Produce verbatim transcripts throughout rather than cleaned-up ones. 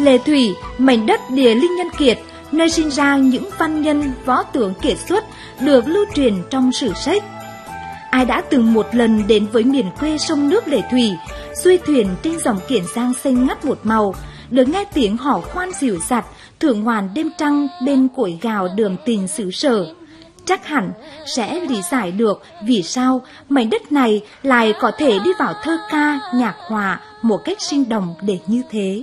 Lệ Thủy, mảnh đất địa linh nhân kiệt, nơi sinh ra những văn nhân võ tướng kiệt xuất được lưu truyền trong sử sách. Ai đã từng một lần đến với miền quê sông nước Lệ Thủy, xuôi thuyền trên dòng Kiển Giang xanh ngắt một màu, được nghe tiếng hò khoan dịu dặt, thưởng ngoạn đêm trăng bên cội gào đường tình xứ sở, chắc hẳn sẽ lý giải được vì sao mảnh đất này lại có thể đi vào thơ ca, nhạc họa một cách sinh động đến như thế.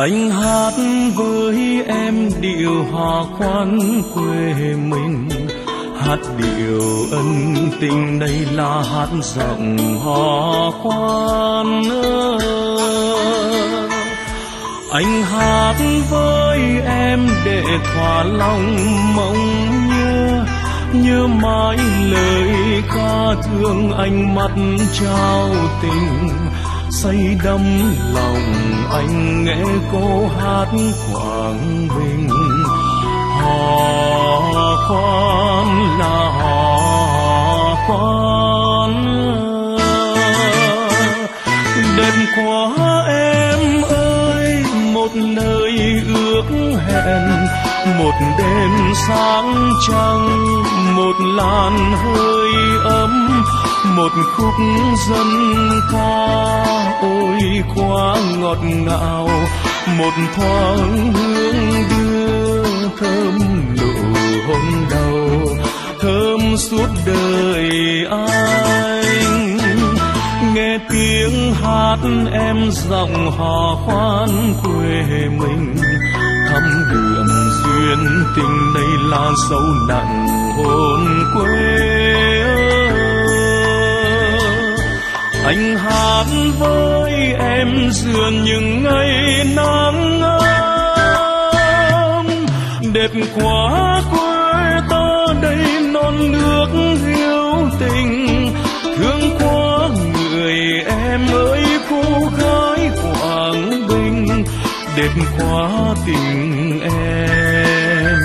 Anh hát với em điệu hò khoan quê mình, hát điệu ân tình, đây là hát giọng hò khoan. Anh hát với em để thỏa lòng mong nhớ, nhớ mãi lời ca thương anh mắt trao tình. Say đắm lòng anh nghe cô hát Quảng Bình. Hò khoan là hò khoan. Đêm qua em ơi, một lời ước hẹn, một đêm sáng trăng, một làn hơi ấm, một khúc dân ca ôi quá ngọt ngào, một thoáng hương đưa thơm nụ hôn đầu, thơm suốt đời anh. Nghe tiếng hát em giọng hò khoan quê mình, thắm đượm duyên tình, đây là sâu nặng hồn quê. Anh hát với em giữa những ngày nắng ấm, đẹp quá quê ta đây non nước hiếu tình. Thương quá người em ơi, cô gái Quảng Bình, đẹp quá tình em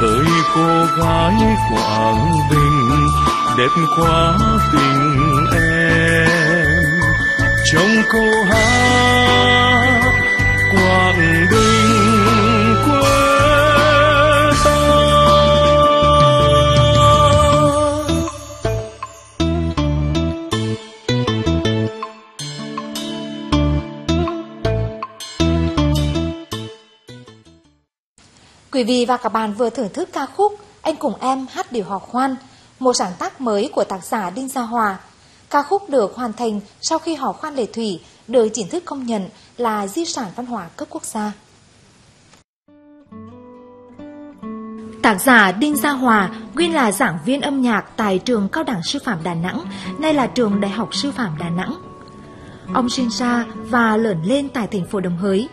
ơi, cô gái Quảng Bình, đẹp quá tình em. Trong câu hát Quảng Bình quê ta. Quý vị và các bạn vừa thưởng thức ca khúc Anh cùng em hát điệu hò khoan, một sáng tác mới của tác giả Đinh Gia Hòa. Ca khúc được hoàn thành sau khi hò khoan Lệ Thủy được chính thức công nhận là di sản văn hóa cấp quốc gia. Tác giả Đinh Gia Hòa nguyên là giảng viên âm nhạc tại trường Cao đẳng Sư phạm Đà Nẵng, nay là trường Đại học Sư phạm Đà Nẵng. Ông sinh ra và lớn lên tại thành phố Đồng Hới.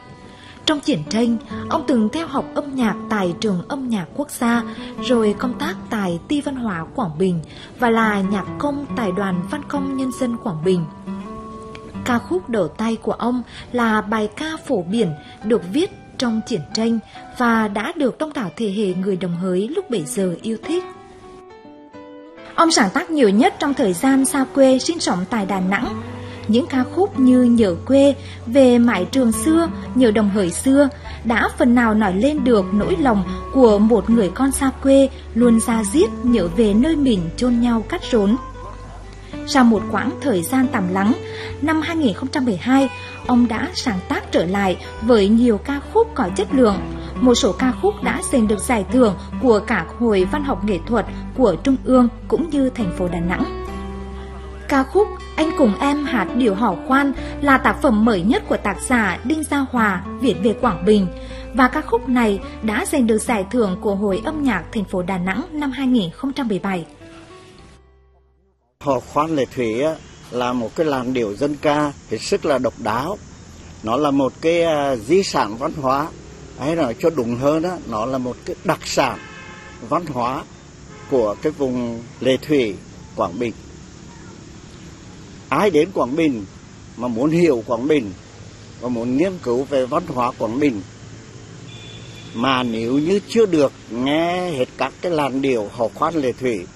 Trong chiến tranh, ông từng theo học âm nhạc tại trường âm nhạc quốc gia, rồi công tác tại Ti Văn hóa Quảng Bình và là nhạc công tại Đoàn Văn công Nhân dân Quảng Bình. Ca khúc đầu tay của ông là bài ca phổ biển được viết trong chiến tranh và đã được đông đảo thế hệ người Đồng Hới lúc bấy giờ yêu thích. Ông sáng tác nhiều nhất trong thời gian xa quê sinh sống tại Đà Nẵng. Những ca khúc như Nhớ quê, Về mái trường xưa, Nhớ Đồng Hới xưa đã phần nào nói lên được nỗi lòng của một người con xa quê luôn ra diết nhớ về nơi mình chôn nhau cắt rốn. Sau một quãng thời gian tạm lắng, năm hai nghìn không trăm mười hai, ông đã sáng tác trở lại với nhiều ca khúc có chất lượng. Một số ca khúc đã giành được giải thưởng của các hội văn học nghệ thuật của Trung ương cũng như thành phố Đà Nẵng. Ca khúc Anh cùng em hát điệu hò khoan là tác phẩm mới nhất của tác giả Đinh Gia Hòa viết về Quảng Bình và ca khúc này đã giành được giải thưởng của Hội âm nhạc thành phố Đà Nẵng năm hai nghìn không trăm mười bảy. Hò khoan Lệ Thủy là một cái làn điệu dân ca hết sức là độc đáo. Nó là một cái di sản văn hóa, hay nói cho đúng hơn đó, nó là một cái đặc sản văn hóa của cái vùng Lệ Thủy, Quảng Bình. Ai đến Quảng Bình mà muốn hiểu Quảng Bình và muốn nghiên cứu về văn hóa Quảng Bình, mà nếu như chưa được nghe hết các cái làn điệu hò khoan Lệ Thủy,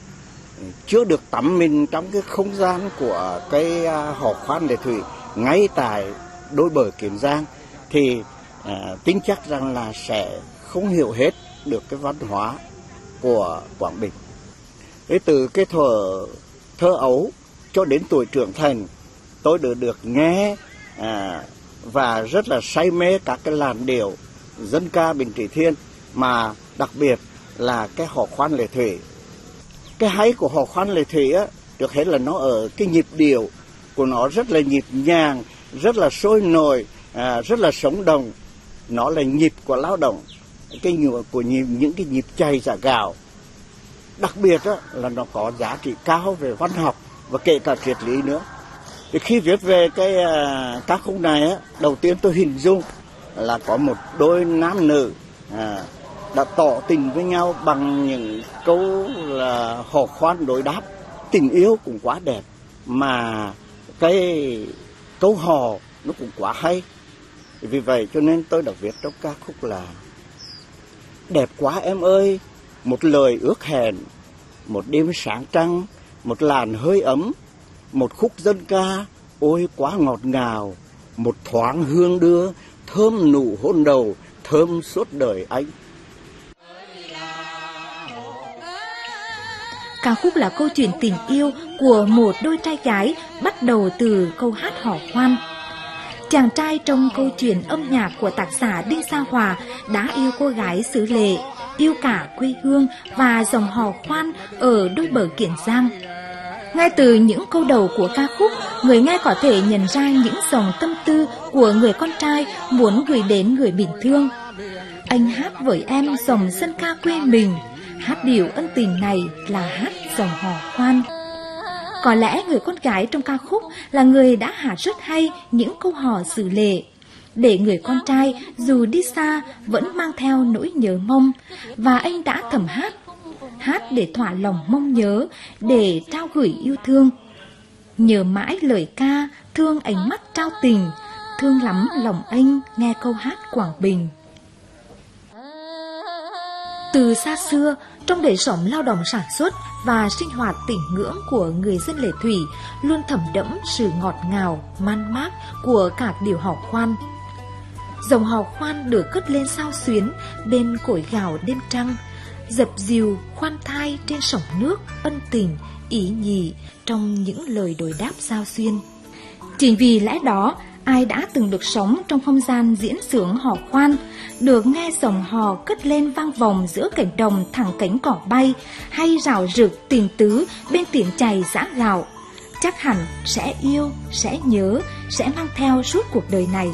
chưa được tắm mình trong cái không gian của cái hò khoan Lệ Thủy ngay tại đôi bờ Kiển Giang, thì à, tin chắc rằng là sẽ không hiểu hết được cái văn hóa của Quảng Bình. Thế từ cái thuở thơ ấu cho đến tuổi trưởng thành, tôi đã được nghe à, và rất là say mê các cái làn điệu dân ca Bình Trị Thiên, mà đặc biệt là cái hò khoan Lệ Thủy. Cái hay của hò khoan Lệ Thủy á, được hết là nó ở cái nhịp điệu của nó rất là nhịp nhàng, rất là sôi nổi, à, rất là sống động. Nó là nhịp của lao động, cái nhịp của nhịp, những cái nhịp chay giả gạo. Đặc biệt á, là nó có giá trị cao về văn học và kể cả triết lý nữa. Thì khi viết về cái à, các khúc này á, đầu tiên tôi hình dung là có một đôi nam nữ à, đã tỏ tình với nhau bằng những câu là hò khoan đối đáp. Tình yêu cũng quá đẹp, mà cái câu hò nó cũng quá hay. Vì vậy cho nên tôi đã viết trong ca khúc là: đẹp quá em ơi, một lời ước hẹn, một đêm sáng trăng, một làn hơi ấm, một khúc dân ca ôi quá ngọt ngào, một thoáng hương đưa, thơm nụ hôn đầu, thơm suốt đời anh. Ca khúc là câu chuyện tình yêu của một đôi trai gái, bắt đầu từ câu hát hò khoan. Chàng trai trong câu chuyện âm nhạc của tác giả Đinh Gia Hòa đã yêu cô gái xứ Lệ, yêu cả quê hương và dòng hò khoan ở đôi bờ Kiển Giang. Ngay từ những câu đầu của ca khúc, người nghe có thể nhận ra những dòng tâm tư của người con trai muốn gửi đến người mình thương. Anh hát với em dòng dân ca quê mình, hát điệu ân tình này là hát dòng hò khoan. Có lẽ người con gái trong ca khúc là người đã hát rất hay những câu hò xứ Lệ, để người con trai dù đi xa vẫn mang theo nỗi nhớ mong, và anh đã thầm hát, hát để thỏa lòng mong nhớ, để trao gửi yêu thương. Nhớ mãi lời ca, thương ánh mắt trao tình, thương lắm lòng anh nghe câu hát Quảng Bình. Từ xa xưa, trong đời sống lao động sản xuất và sinh hoạt tín ngưỡng của người dân Lệ Thủy luôn thẩm đẫm sự ngọt ngào, man mác của các điệu hò khoan. Dòng hò khoan được cất lên sao xuyến bên cội gạo đêm trăng, dập dìu khoan thai trên sóng nước ân tình, ý nhị trong những lời đối đáp sao xuyên. Chính vì lẽ đó, ai đã từng được sống trong không gian diễn xướng hò khoan, được nghe dòng hò cất lên vang vòng giữa cảnh đồng thẳng cánh cỏ bay, hay rạo rực tình tứ bên tiếng chày giã gạo, chắc hẳn sẽ yêu, sẽ nhớ, sẽ mang theo suốt cuộc đời này.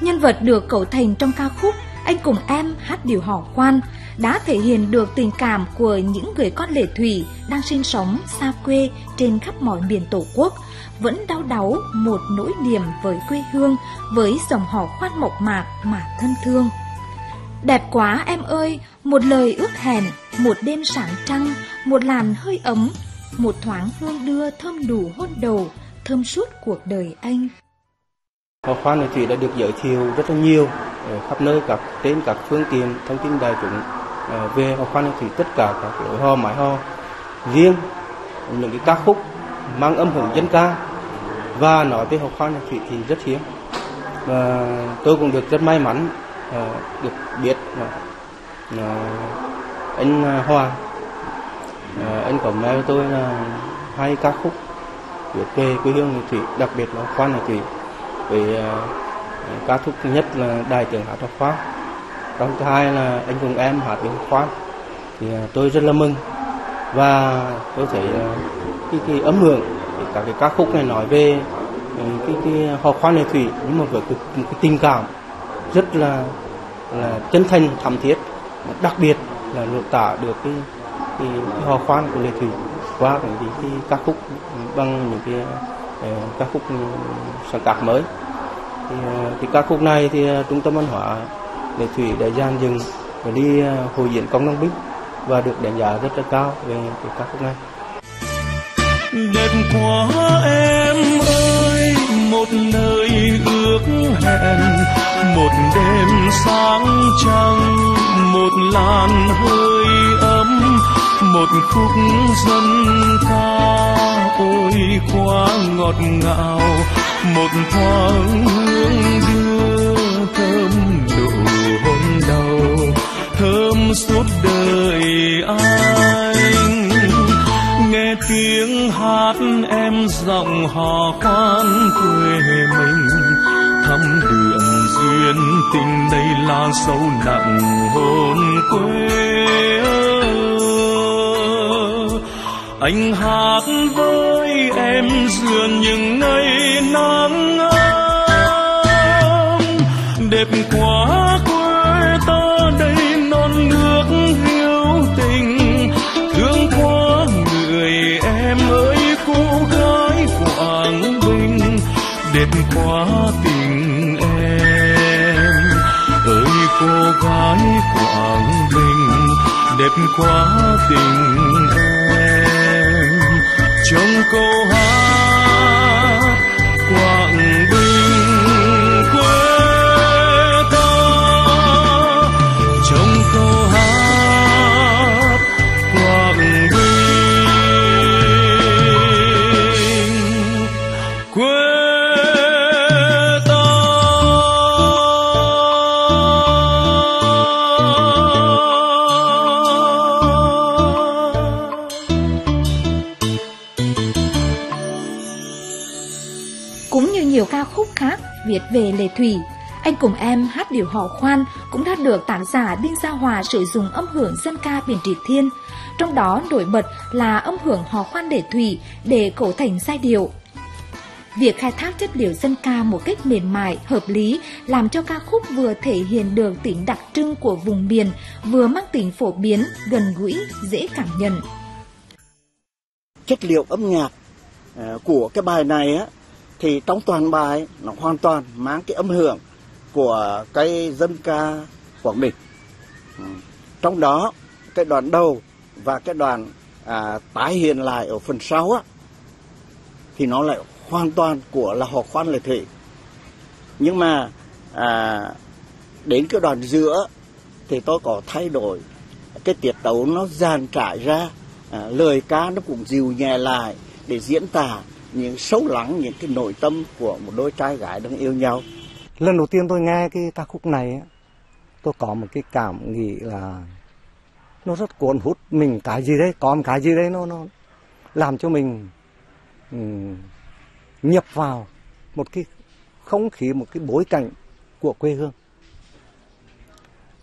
Nhân vật được cấu thành trong ca khúc Anh Cùng Em Hát Điệu Hò Khoan đã thể hiện được tình cảm của những người con Lệ Thủy đang sinh sống xa quê trên khắp mọi miền Tổ quốc, vẫn đau đáu một nỗi niềm với quê hương, với dòng hò khoan mộc mạc mà thân thương. Đẹp quá em ơi, một lời ước hẹn, một đêm sáng trăng, một làn hơi ấm, một thoáng hương đưa, thơm đủ hôn đầu, thơm suốt cuộc đời anh. Hò khoan Lệ Thủy đã được giới thiệu rất là nhiều khắp nơi, các trên các phương tiện thông tin đại chúng về hò khoan Lệ Thủy, tất cả các lối hò, mái hò riêng, những cái ca khúc mang âm hưởng dân ca và nói về hò khoan Lệ Thủy thì rất hiếm. Và tôi cũng được rất may mắn được biết anh Hòa, anh có mẹ với tôi là hai ca khúc về quê hương Lệ Thủy, đặc biệt là hò khoan Lệ Thủy. Về ca khúc thứ nhất là Đại Tướng Hát Hò Khoan, ca khúc thứ hai là Anh Cùng Em Hát Điệu Hò Khoan, thì tôi rất là mừng và tôi thấy cái, cái ấm hưởng cả cái ca khúc này nói về cái, cái hò khoan Lệ Thủy, nhưng mà với cái, cái tình cảm rất là là chân thành thắm thiết, đặc biệt là lột tả được cái, cái, cái hò khoan của Lệ Thủy qua những cái, cái ca khúc bằng những cái uh, ca khúc sáng tác mới. Thì, uh, cái ca khúc này thì uh, Trung tâm Văn hóa Lệ Thủy đã dàn dựng và đi uh, hội diễn công nông binh và được đánh giá rất là cao về cái ca khúc này. Đẹp quá em ơi, một nơi ước hẹn, một đêm sáng trăng, một làn hơi ấm, một khúc dân ca ôi quá ngọt ngào, một thoáng hương đưa thơm nụ hôn đầu, thơm suốt đời anh. Nghe tiếng hát em giọng hò khoan quê mình, thắm đường duyên tình đây là sâu nặng hồn quê. Anh hát với em dường những ngày nắng ấm, đẹp quá quê ta đây non nước hiếu tình. Thương quá người em ơi cô gái Quảng Bình, đẹp quá tình em ơi cô gái Quảng Bình, đẹp quá tình em. Trong câu hát Quảng Bình quê ta, trong câu hát Quảng Bình quê ta. Cũng như nhiều ca khúc khác viết về Lệ Thủy, Anh Cùng Em Hát Điệu Hò Khoan cũng đã được tác giả Đinh Gia Hòa sử dụng âm hưởng dân ca Bình Trị Thiên, trong đó nổi bật là âm hưởng hò khoan Lệ Thủy để cấu thành giai điệu. Việc khai thác chất liệu dân ca một cách mềm mại, hợp lý làm cho ca khúc vừa thể hiện được tính đặc trưng của vùng miền, vừa mang tính phổ biến, gần gũi, dễ cảm nhận. Chất liệu âm nhạc của cái bài này á, thì trong toàn bài nó hoàn toàn mang cái âm hưởng của cái dân ca Quảng Bình. Trong đó cái đoạn đầu và cái đoạn à, tái hiện lại ở phần sau á, thì nó lại hoàn toàn của là hò khoan Lệ Thủy. Nhưng mà à, đến cái đoạn giữa thì tôi có thay đổi cái tiết tấu, nó dàn trải ra, à, lời ca nó cũng dịu nhẹ lại để diễn tả những sâu lắng, những cái nội tâm của một đôi trai gái đang yêu nhau. Lần đầu tiên tôi nghe cái ca khúc này, tôi có một cái cảm nghĩ là nó rất cuốn hút mình, cái gì đấy, có một cái gì đấy nó nó làm cho mình um, nhập vào một cái không khí, một cái bối cảnh của quê hương.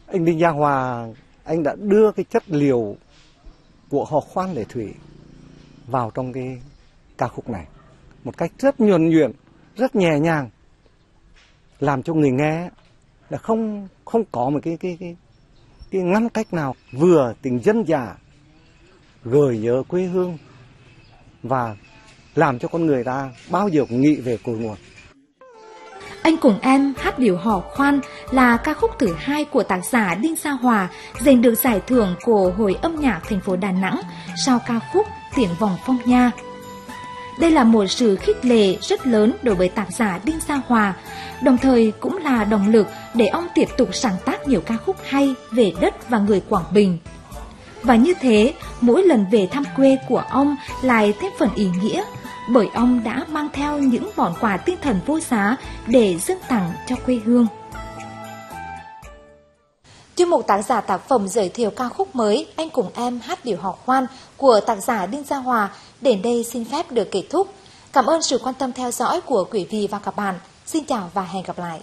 Anh Đinh Gia Hòa, anh đã đưa cái chất liệu của hò khoan Lệ Thủy vào trong cái ca khúc này một cách rất nhuần nhuyễn, rất nhẹ nhàng, làm cho người nghe là không không có một cái cái cái, cái ngăn cách nào, vừa tình dân dã gợi nhớ quê hương và làm cho con người ta bao giờ cũng nghĩ về cội nguồn. Anh Cùng Em Hát Điệu Hò Khoan là ca khúc thứ hai của tác giả Đinh Gia Hòa giành được giải thưởng của Hội âm nhạc thành phố Đà Nẵng sau ca khúc Tiếng Vòng Phong Nha. Đây là một sự khích lệ rất lớn đối với tác giả Đinh Gia Hòa, đồng thời cũng là động lực để ông tiếp tục sáng tác nhiều ca khúc hay về đất và người Quảng Bình. Và như thế, mỗi lần về thăm quê của ông lại thêm phần ý nghĩa, bởi ông đã mang theo những món quà tinh thần vô giá để dâng tặng cho quê hương. Chuyên mục tác giả tác phẩm giới thiệu ca khúc mới Anh Cùng Em Hát Điệu Hò Khoan của tác giả Đinh Gia Hòa đến đây xin phép được kết thúc. Cảm ơn sự quan tâm theo dõi của quý vị và các bạn. Xin chào và hẹn gặp lại.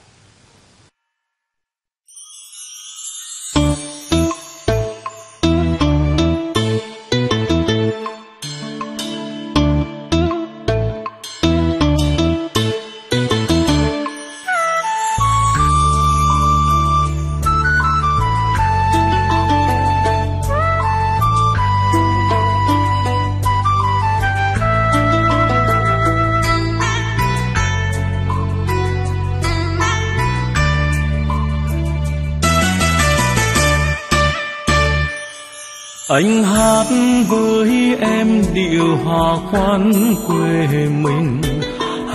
Anh hát với em điệu hò khoan quê mình,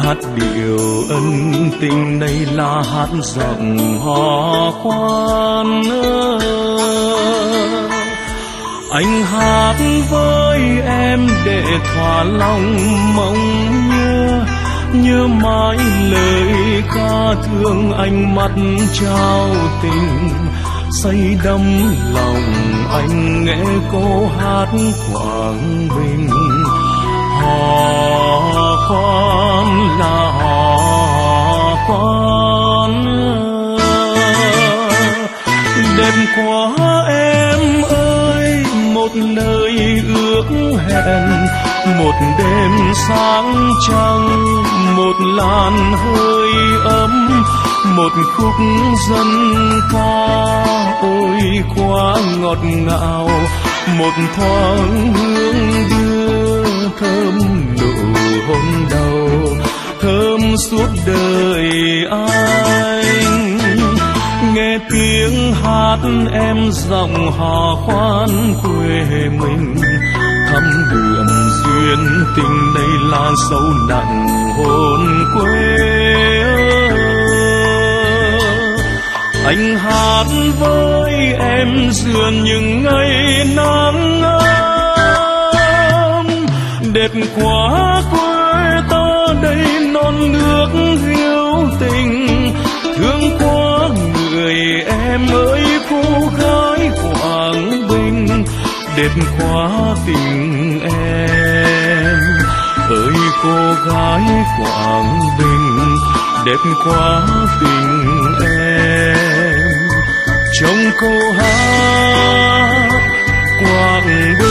hát điệu ân tình đây là hát giọng hò khoan. Anh hát với em để thỏa lòng mong nhớ, nhớ mãi lời ca thương anh mắt trao tình, say đắm lòng anh nghe cô hát Quảng Bình. Hò khoan là hò khoan, đêm qua em ơi một lời ước hẹn, một đêm sáng trăng, một làn hơi ấm, một khúc dân ca ôi quá ngọt ngào, một thoáng hương đưa thơm nụ hôn đầu, thơm suốt đời anh. Nghe tiếng hát em giọng hò khoan quê mình, thắm đượm duyên tình đây là sâu nặng hồn quê. Anh hát với em dường những ngày nắng ấm, đẹp quá quê ta đây non nước hiếu tình, thương quá người em ơi cô gái Quảng Bình. Đẹp quá tình em ơi cô gái Quảng Bình, đẹp quá tình em trong câu hát Quảng Bình.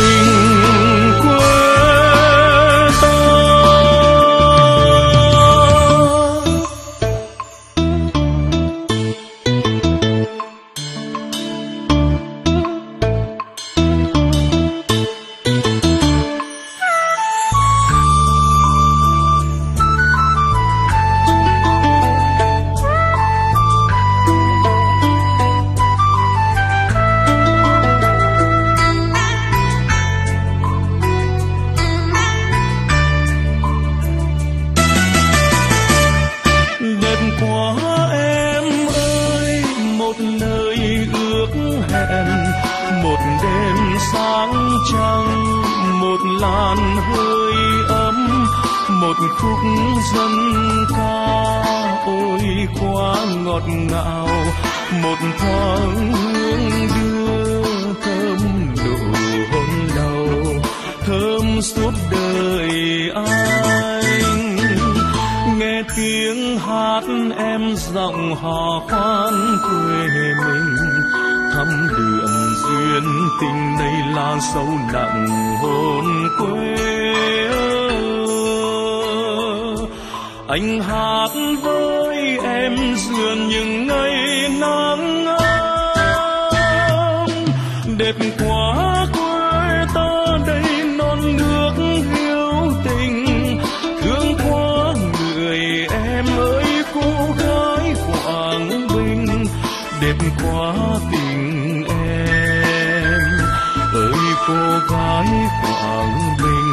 Anh hát với em dường những ngày nắng ấm, đẹp quá quê ta đây non nước hiếu tình, thương quá người em ơi cô gái Quảng Bình. Đẹp quá tình em ơi cô gái Quảng Bình,